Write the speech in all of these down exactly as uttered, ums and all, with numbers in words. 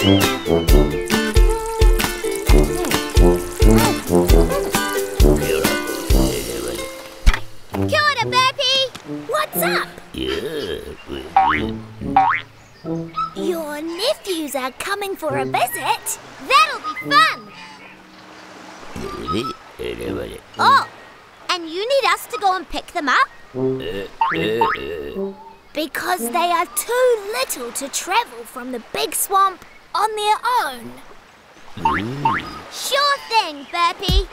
Kia ora, Burpee! What's up? Your nephews are coming for a visit. That'll be fun! Oh, and you need us to go and pick them up? Because they are too little to travel from the big swamp on their own. Mm. Sure thing, Burpee.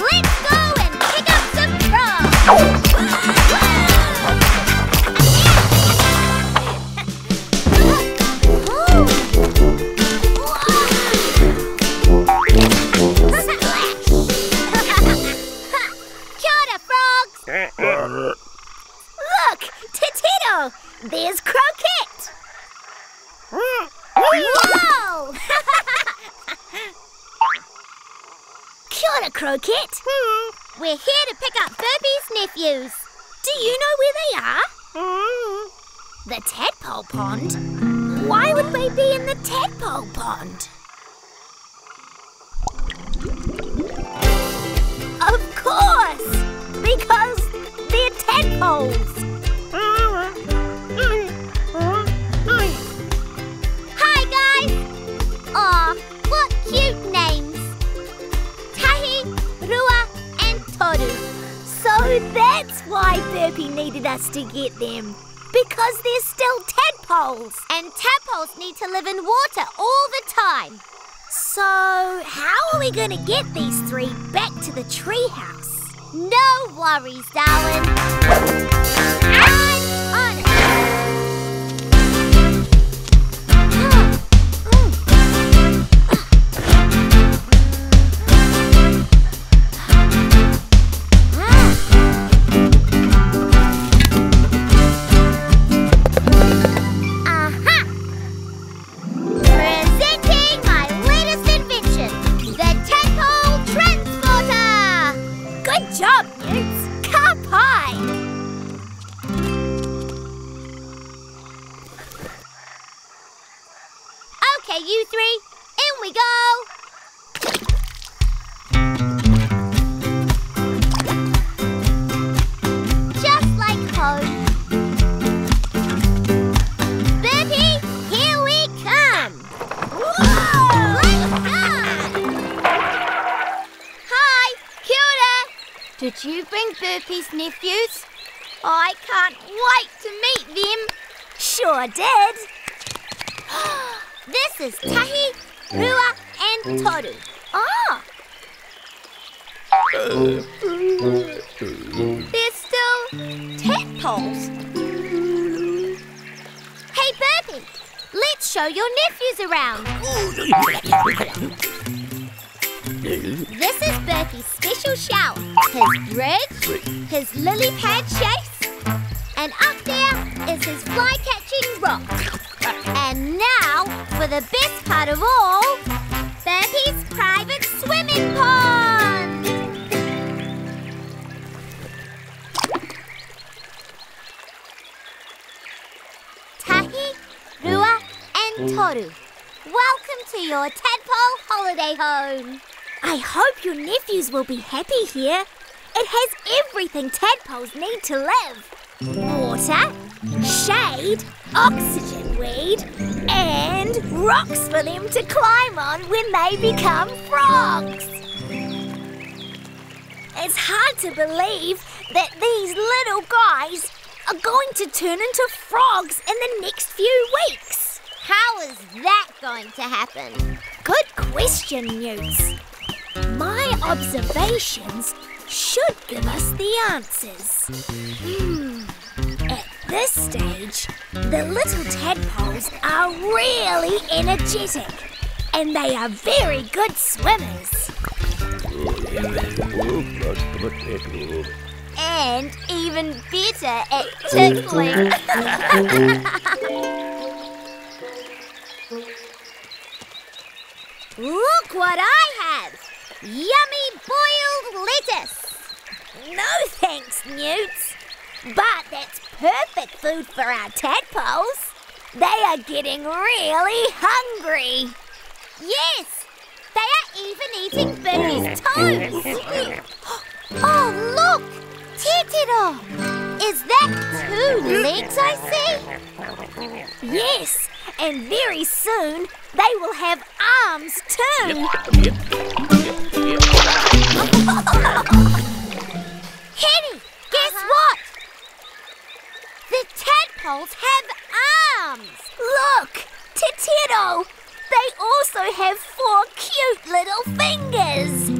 Let's go and pick up some frogs. Look, Totoro! There's Croquette! Whoa! Kia ora, Croquette! We're here to pick up Burpee's nephews. Do you know where they are? The tadpole pond? Why would they be in the tadpole pond? Of course! Because they're tadpoles. Hi, guys. Aw, what cute names. Tahi, Rua and Toru. So that's why Burpee needed us to get them. Because they're still tadpoles. And tadpoles need to live in water all the time. So how are we going to get these three back to the treehouse? No worries, Darwin. I'm on it. You three, in we go! This is Tahi, Rua and Toru. Oh! They're still tadpoles. Hey, Burpee, let's show your nephews around. This is Burpee's special shower. His bridge, his lily pad chase, and up there is his fly-catching rock. And now, for the best part of all, Burpee's private swimming pond! Tahi, Rua and Toru, welcome to your tadpole holiday home. I hope your nephews will be happy here. It has everything tadpoles need to live. Water, shade, oxygen weed, and rocks for them to climb on when they become frogs. It's hard to believe that these little guys are going to turn into frogs in the next few weeks. How is that going to happen? Good question, Newts. My observations should give us the answers. Hmm. At this stage, the little tadpoles are really energetic and they are very good swimmers. And even better at tickling. Look what I have! Yummy boiled lettuce! No thanks, Newts. But that's perfect food for our tadpoles. They are getting really hungry. Yes, they are even eating Bertie's toes. Oh, look! Tetero! Is that two legs I see? Yes, and very soon they will have arms too. Yep, yep, yep, yep. Henny, guess uh-huh. what? The tadpoles have arms! Look! Tetero! They also have four cute little fingers!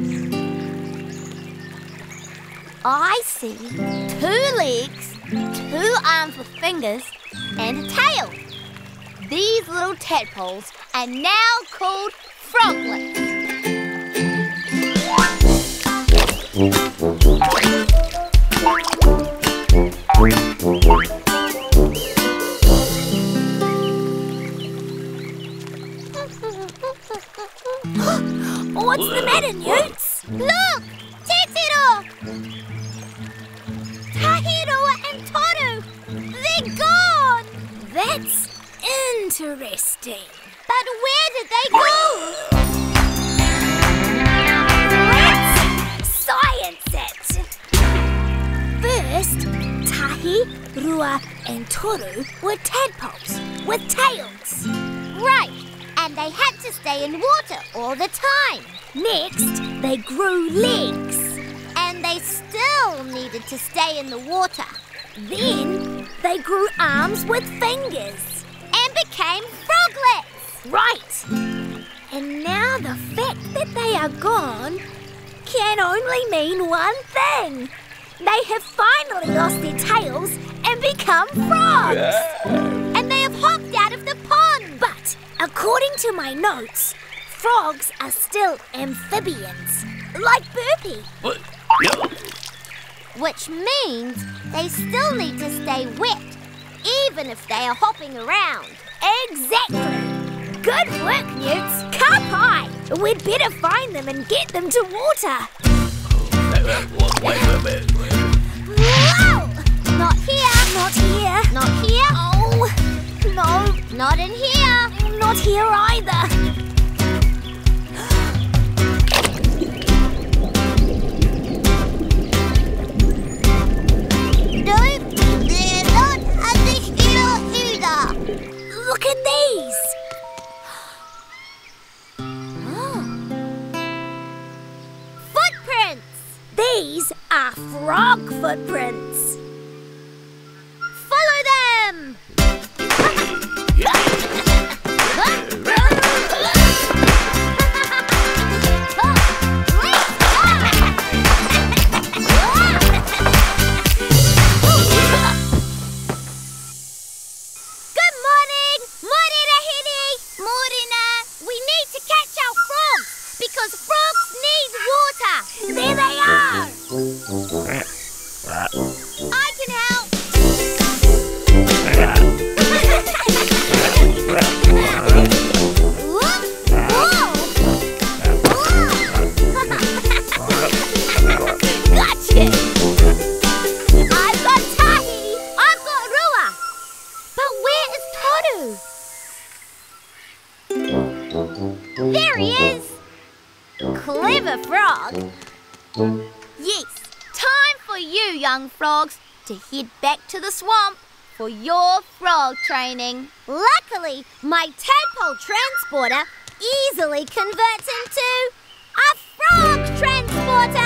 I see two legs, two arms with fingers, and a tail. These little tadpoles are now called froglets. What's the matter, Newts? Look! Tetero! Tahi, Rua and Toru! They're gone! That's interesting. But where did they go? Let's science it! First, Tahi, Rua and Toru were tadpoles with tails. Right. And they had to stay in water all the time. Next, they grew legs. And they still needed to stay in the water. Then, they grew arms with fingers. And became froglets. Right. And now the fact that they are gone can only mean one thing. They have finally lost their tails and become frogs. And they have hopped out of the pond. But according to my notes, frogs are still amphibians, like Burpee. What? No. Which means they still need to stay wet, even if they are hopping around. Exactly. Good work, Newts. Ka-pai. We'd better find them and get them to water. Whoa! Not here. Not here. Not here. Oh. No, not in here. Not here either. No, they're not under here either. Look at these. Oh. Footprints. These are frog footprints. Follow them. To the swamp for your frog training. Luckily, my tadpole transporter easily converts into a frog transporter!